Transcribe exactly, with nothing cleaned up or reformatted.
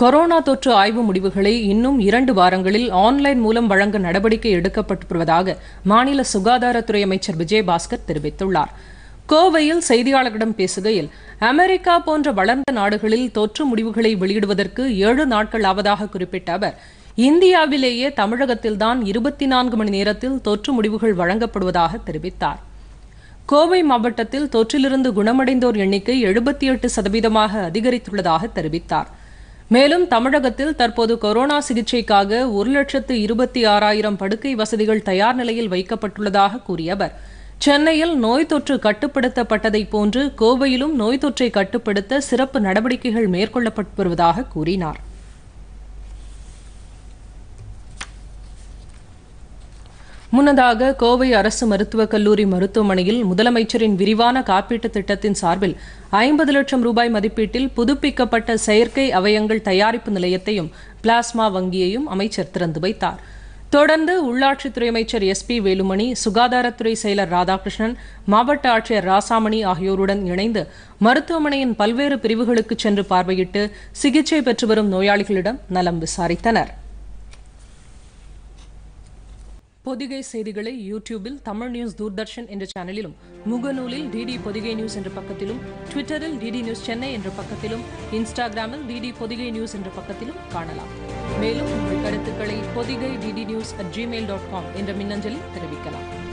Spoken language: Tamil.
கொரோனா தொற்று ஆய்வு முடிவுகளை இன்னும் இரண்டு வாரங்களில் ஆன்லைன் மூலம் வழங்க நடவடிக்கை எடுக்கப்பட்டு வருவதாக மாநில சுகாதாரத்துறை அமைச்சர் விஜயபாஸ்கர் தெரிவித்துள்ளார். கோவையில் செய்தியாளர்களிடம் பேசுகையில், அமெரிக்கா போன்ற வளர்ந்த நாடுகளில் தொற்று முடிவுகளை வெளியிடுவதற்கு ஏழு நாட்கள் ஆவதாக குறிப்பிட்ட அவர், இந்தியாவிலேயே தமிழகத்தில்தான் இருபத்தி நான்கு மணி நேரத்தில் தொற்று முடிவுகள் வழங்கப்படுவதாக தெரிவித்தார். கோவை மாவட்டத்தில் தொற்றிலிருந்து குணமடைந்தோர் எண்ணிக்கை எழுபத்தி எட்டு சதவீதமாக அதிகரித்துள்ளதாக தெரிவித்தார். மேலும் தமிழகத்தில் தற்போது கொரோனா சிகிச்சைக்காக ஒரு லட்சத்து இருபத்தி ஆறாயிரம் படுக்கை வசதிகள் தயார் நிலையில் வைக்கப்பட்டுள்ளதாக கூறிய அவர், சென்னையில் நோய் தொற்று கட்டுப்படுத்தப்பட்டதை போன்று கோவையிலும் நோய் தொற்றை கட்டுப்படுத்த சிறப்பு நடவடிக்கைகள் மேற்கொள்ளப்பட்டு வருவதாக கூறினார். முன்னதாக கோவை அரசு மருத்துவக் கல்லூரி மருத்துவமனையில் முதலமைச்சரின் விரிவான காப்பீட்டுத் திட்டத்தின் சார்பில் ஐம்பது லட்சம் ரூபாய் மதிப்பீட்டில் புதுப்பிக்கப்பட்ட செயற்கை அவயங்கள் தயாரிப்பு நிலையத்தையும் பிளாஸ்மா வங்கியையும் அமைச்சர் திறந்து வைத்தார். தொடர்ந்து உள்ளாட்சித்துறை அமைச்சர் எஸ் பி வேலுமணி, சுகாதாரத்துறை செயலர் ராதாகிருஷ்ணன், மாவட்ட ஆட்சியர் ராசாமணி ஆகியோருடன் இணைந்து மருத்துவமனையின் பல்வேறு பிரிவுகளுக்கு சென்று பார்வையிட்டு சிகிச்சை பெற்று வரும் நோயாளிகளிடம் நலம் விசாரித்தனர். பொதிகை செய்திகளை யூடியூபில் தமிழ் நியூஸ் தூர்தர்ஷன் என்ற சேனலிலும், முகநூலில் டிடி பொதிகை நியூஸ் என்ற பக்கத்திலும், ட்விட்டரில் டிடி நியூஸ் சென்னை என்ற பக்கத்திலும், இன்ஸ்டாகிராமில் டிடி பொதிகை நியூஸ் என்ற பக்கத்திலும் காணலாம். மேலும் உங்கள் கருத்துக்களை Podhigai DD news at Gmail dot com என்ற மின்னஞ்சலில் தெரிவிக்கலாம்.